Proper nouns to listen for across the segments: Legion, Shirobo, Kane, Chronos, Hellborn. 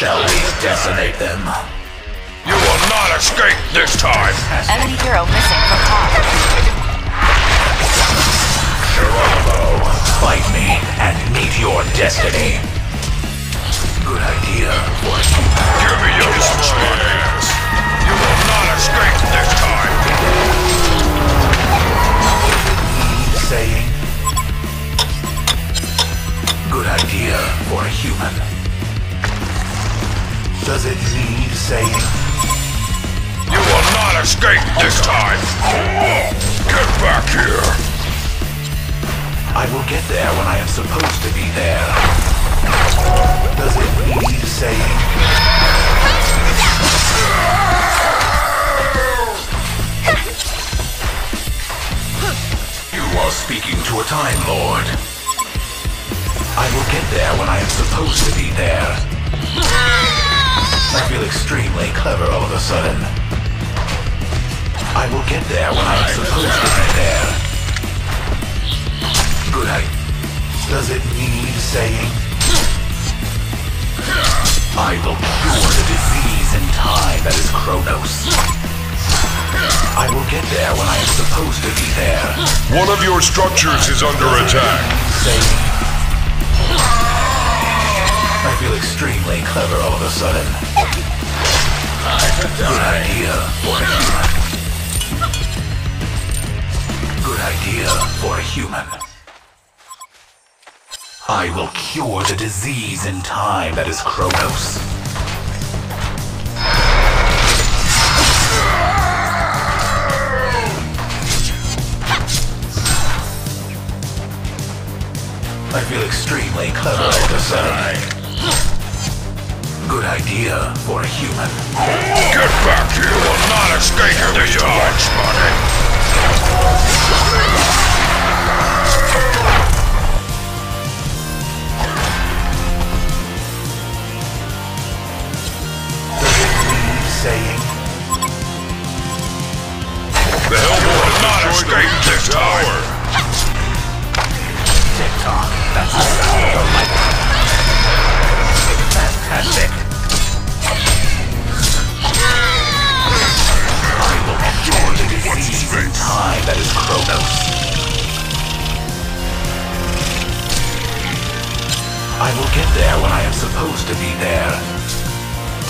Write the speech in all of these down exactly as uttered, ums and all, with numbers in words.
Shall we decimate them? You will not escape this time! Enemy hero missing from top. Shirobo, fight me and meet your destiny. Good idea. Give me your chance. You will not escape this time. Saying. Good idea for a human. Does it need saying? You will not escape this time. Get back here. I will get there when I am supposed to be there. Does it need saying? You are speaking to a Time Lord. I will get there when I am supposed to be there. I feel extremely clever all of a sudden. I will get there when I am supposed to be there. Good night. Does it need saying? I will cure the disease in time that is Chronos. I will get there when I am supposed to be there. One of your structures is under attack. I feel extremely clever all of a sudden. Good idea for a human. Good idea for a human. I will cure the disease in time that is Chronos. I feel extremely clever all of a sudden. Good idea for a human. Get back! You will not escape this time! Saying. The Hellborn will not escape this tower! Tick-tock, that's the sound of light. Fantastic. I will cure the disease in time that is Chronos. I will get there when I am supposed to be there.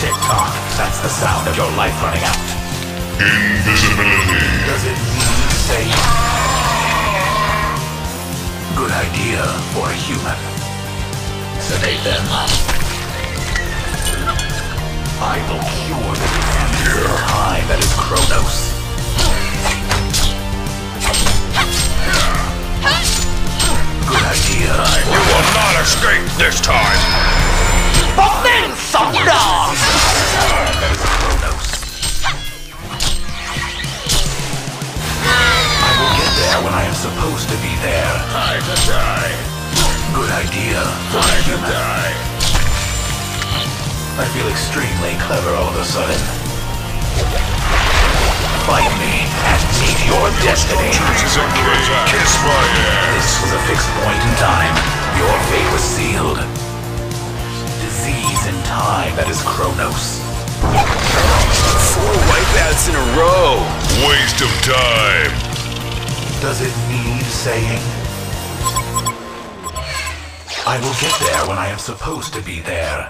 Tick-tock, that's the sound of your life running out. Invisibility. Does it mean safe? Good idea for a human. Sedate them. I will cure the disease in time that is Chronos. Good idea. You will not escape this time. But then some dog! I will get there when I am supposed to be there. I could die. Good idea. I could die. I feel extremely clever all of a sudden. Fight me and meet your destiny. Kiss my ass. This was a fixed point in time. Your fate was sealed. Disease in time that is Chronos. Four wipeouts in a row. Waste of time. Does it need saying? I will get there when I am supposed to be there.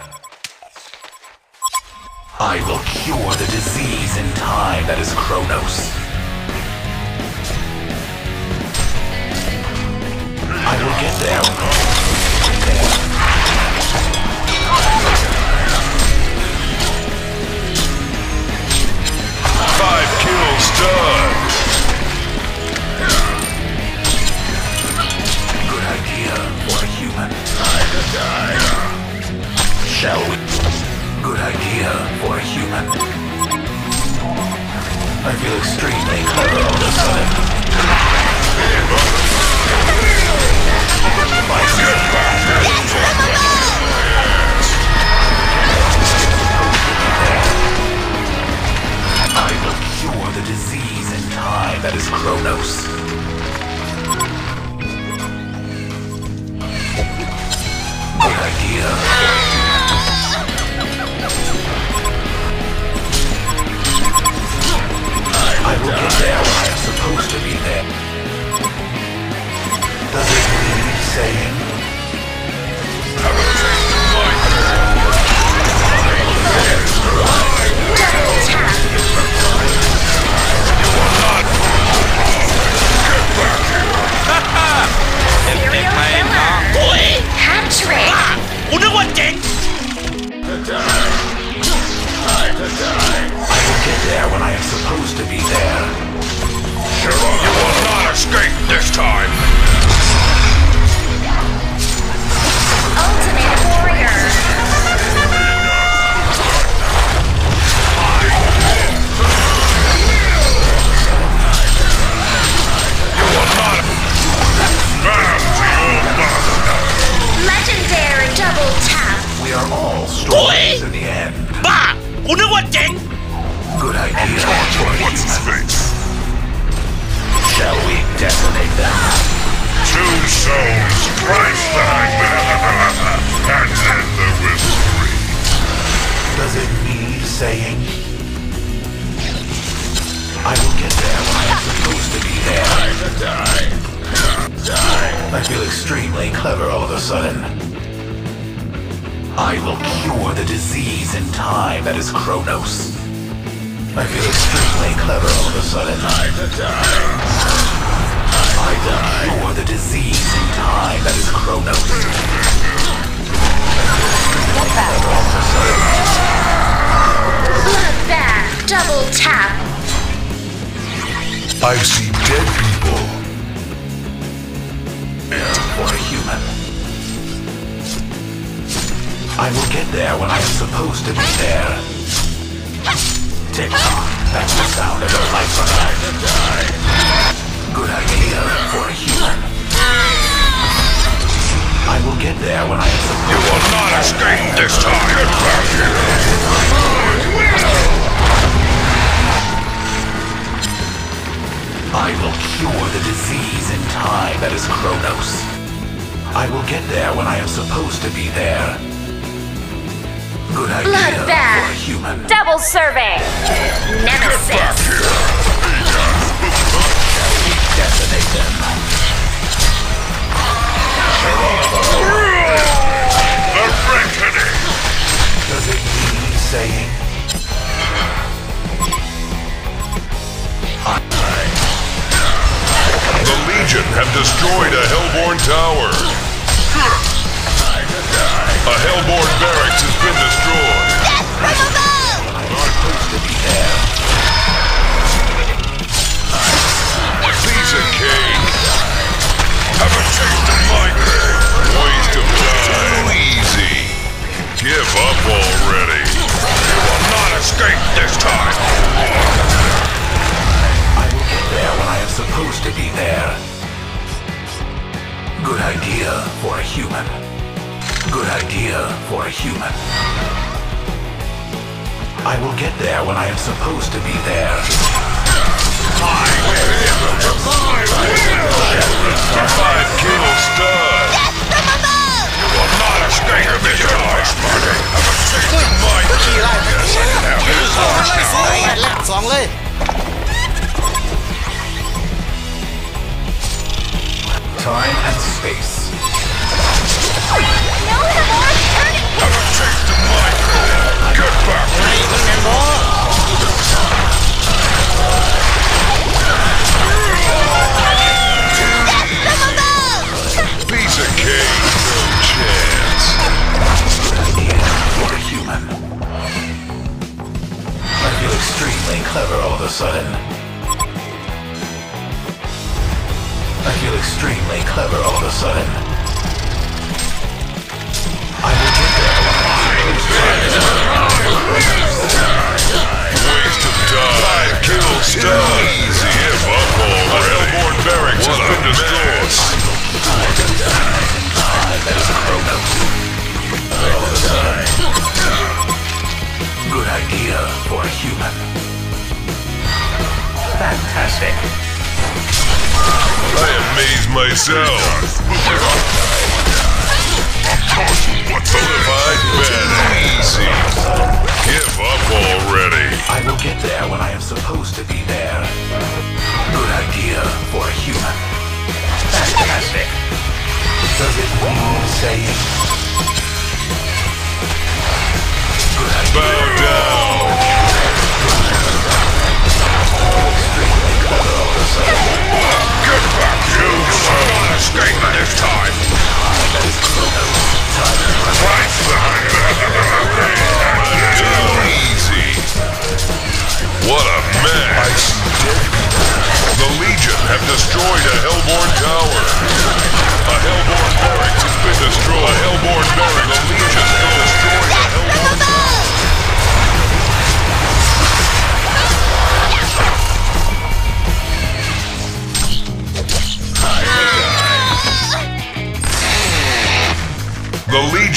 I will cure the disease in time that is Chronos. I will get there when I Five kills done! Good idea for a human. I could die. Shall we? Good idea for a human. I feel extreme. We are all stories in the end. Bah! You know what, Deng? Good idea. What's his face? Shall we detonate them? Two souls, price tag, and then the wizardry. Does it need saying? I will get there when I am supposed to be there. Die, die, die. I feel extremely clever all of a sudden. I will cure the disease in time that is Chronos. I feel extremely clever all of a sudden. I die. I will cure the disease in time that is Chronos. What's that? All of a sudden. Look there! Double tap! I've seen dead people. And for a human. I will get there when I am supposed to be there. Tick tock, that's the sound of your life alive and die. Good idea for a human. I will get there when I am supposed to be there. You will not escape this time! I will cure the disease in time that is Chronos. I will get there when I am supposed to be there. Good idea Bloodbath. For a human. Double survey. Nemesis. Shall we detonate them? The reckoning. Does it mean saying? I. The Legion have destroyed a Hellborn tower. A Hellborn barracks has been destroyed. Yes, we will go! I'm supposed to be there. These are Kane. Have a taste of my game. Ways to die. Too easy. Give up already. You will not escape this time. I will get there when I am supposed to be there. Good idea for a human. Good idea for a human. I will get there when I am supposed to be there. My will! My will! Five kill stud! Yes, from above! You will not escape me, you are smarty! Have a taste of my kill! Yes, I have it is ours now! Time and space. No, the more turning! Have a taste of my food! Get back! Yes, These are Kane, no chance. You're a human. I feel extremely clever all of a sudden. I feel extremely clever all of a sudden. Waste of time, kill stun. Easy if up already. Hellborn barracks has been destroyed. Good idea for a human. Fantastic. I amaze myself. What's the divide been easy? Give up already. I will get there when I am supposed to be there. Good idea for a human. Fantastic. Does it mean saying? Good idea. Bow down. Extremely clever all of a sudden. Get back, you son. Escape this time. That is Chronos. Price behind that! Too easy! What a mess! The Legion have destroyed a Hellborn tower. A Hellborn barracks has been destroyed. A Hellborn barracks. The Legion have destroyed a Hellborn tower.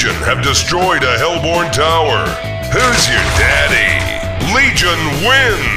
Legion have destroyed a Hellborn tower. Who's your daddy? Legion wins!